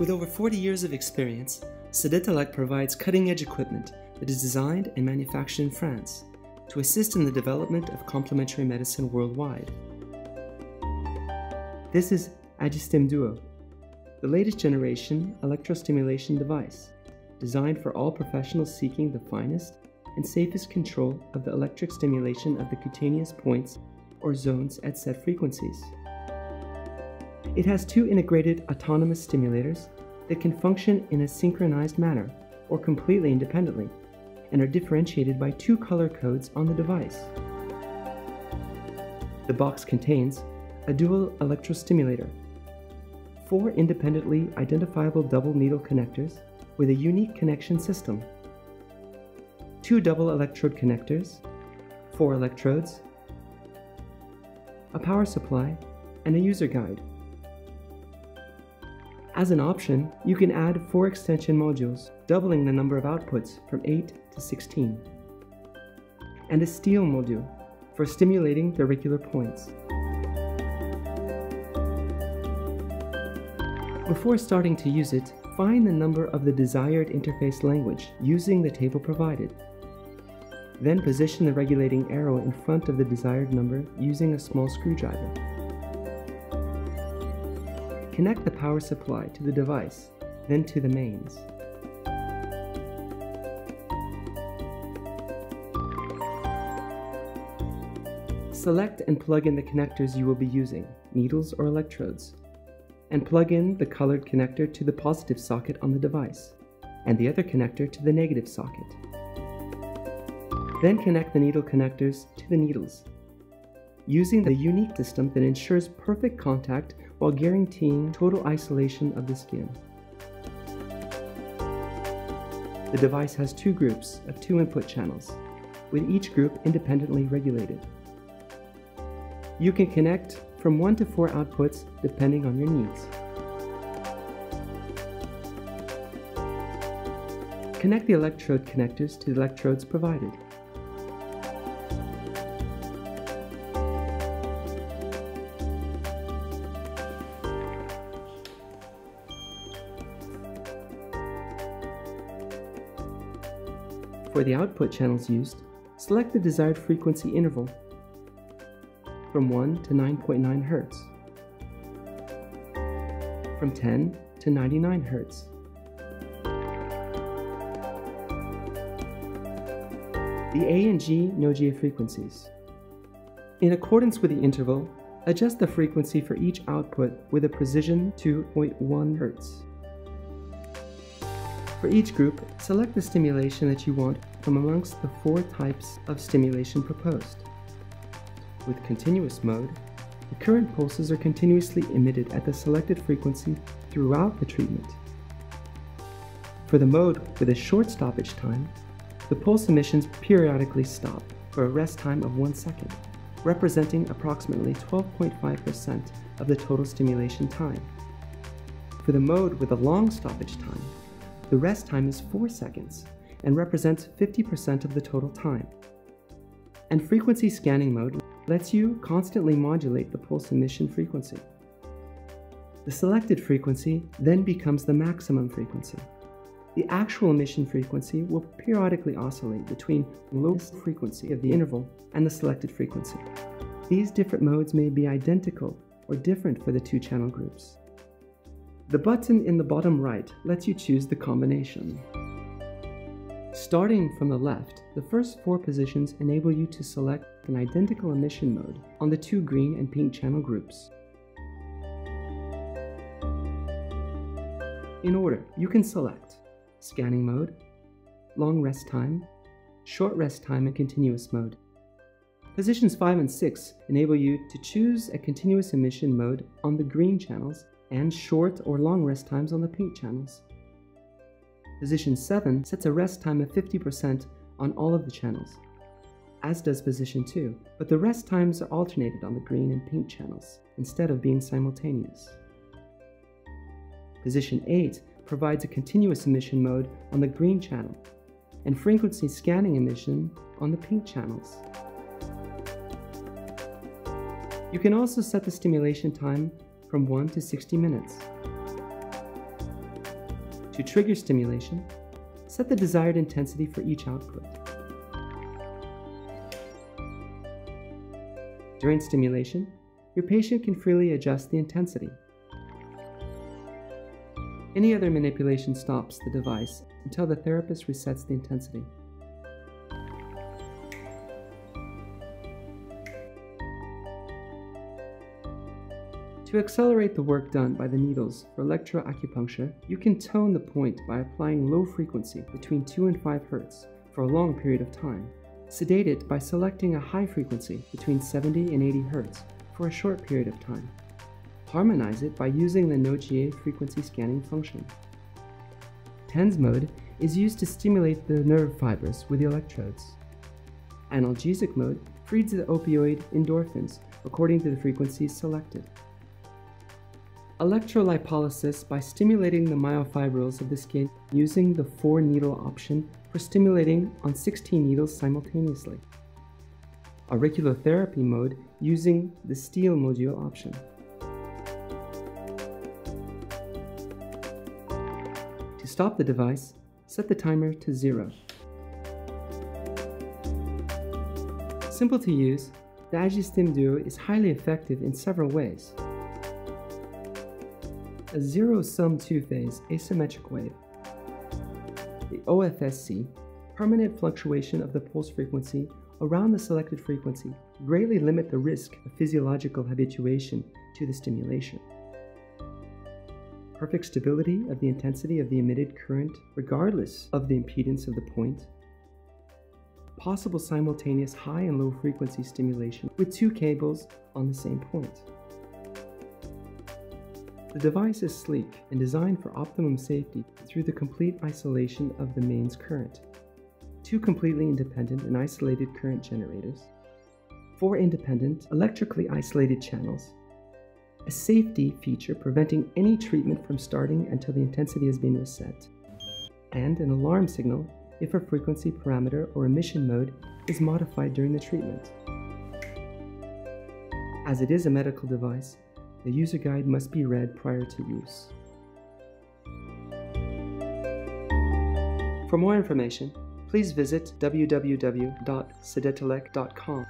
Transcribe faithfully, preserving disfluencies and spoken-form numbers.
With over forty years of experience, Sedatelec provides cutting-edge equipment that is designed and manufactured in France to assist in the development of complementary medicine worldwide. This is Agistim Duo, the latest generation electrostimulation device designed for all professionals seeking the finest and safest control of the electric stimulation of the cutaneous points or zones at set frequencies. It has two integrated autonomous stimulators that can function in a synchronized manner or completely independently and are differentiated by two color codes on the device. The box contains a dual electrostimulator, four independently identifiable double needle connectors with a unique connection system, two double electrode connectors, four electrodes, a power supply, and a user guide. As an option, you can add four extension modules, doubling the number of outputs from eight to sixteen, and a steel module for stimulating the auricular points. Before starting to use it, find the number of the desired interface language using the table provided. Then position the regulating arrow in front of the desired number using a small screwdriver. Connect the power supply to the device, then to the mains. Select and plug in the connectors you will be using, needles or electrodes, and plug in the colored connector to the positive socket on the device, and the other connector to the negative socket. Then connect the needle connectors to the needles, using the unique system that ensures perfect contact while guaranteeing total isolation of the skin. The device has two groups of two input channels, with each group independently regulated. You can connect from one to four outputs depending on your needs. Connect the electrode connectors to the electrodes provided. For the output channels used, select the desired frequency interval from one to nine point nine hertz, from ten to ninety-nine hertz, the A and G Nogier frequencies. In accordance with the interval, adjust the frequency for each output with a precision to zero point one hertz. For each group, select the stimulation that you want from amongst the four types of stimulation proposed. With continuous mode, the current pulses are continuously emitted at the selected frequency throughout the treatment. For the mode with a short stoppage time, the pulse emissions periodically stop for a rest time of one second, representing approximately twelve point five percent of the total stimulation time. For the mode with a long stoppage time, the rest time is four seconds and represents fifty percent of the total time. And frequency scanning mode lets you constantly modulate the pulse emission frequency. The selected frequency then becomes the maximum frequency. The actual emission frequency will periodically oscillate between the lowest frequency of the interval and the selected frequency. These different modes may be identical or different for the two channel groups. The button in the bottom right lets you choose the combination. Starting from the left, the first four positions enable you to select an identical emission mode on the two green and pink channel groups. In order, you can select scanning mode, long rest time, short rest time, and continuous mode. Positions five and six enable you to choose a continuous emission mode on the green channels and short or long rest times on the pink channels. Position seven sets a rest time of fifty percent on all of the channels, as does position two, but the rest times are alternated on the green and pink channels instead of being simultaneous. Position eight provides a continuous emission mode on the green channel and frequency scanning emission on the pink channels. You can also set the stimulation time from one to sixty minutes. To trigger stimulation, set the desired intensity for each output. During stimulation, your patient can freely adjust the intensity. Any other manipulation stops the device until the therapist resets the intensity. To accelerate the work done by the needles for electro acupuncture, you can tone the point by applying low frequency between two and five hertz for a long period of time. Sedate it by selecting a high frequency between seventy and eighty hertz for a short period of time. Harmonize it by using the Nogier frequency scanning function. TENS mode is used to stimulate the nerve fibers with the electrodes. Analgesic mode frees the opioid endorphins according to the frequencies selected. Electrolipolisis by stimulating the myofibrils of the skin using the four needle option for stimulating on sixteen needles simultaneously. Auriculotherapy mode using the steel module option. To stop the device, set the timer to zero. Simple to use, the Agistim Duo is highly effective in several ways. A zero-sum two-phase asymmetric wave. The O F S C, permanent fluctuation of the pulse frequency around the selected frequency, greatly limit the risk of physiological habituation to the stimulation. Perfect stability of the intensity of the emitted current regardless of the impedance of the point. Possible simultaneous high and low frequency stimulation with two cables on the same point. The device is sleek and designed for optimum safety through the complete isolation of the mains current, two completely independent and isolated current generators, four independent electrically isolated channels, a safety feature preventing any treatment from starting until the intensity has been reset, and an alarm signal if a frequency parameter or emission mode is modified during the treatment. As it is a medical device, the user guide must be read prior to use. For more information, please visit w w w dot sedatelec dot com.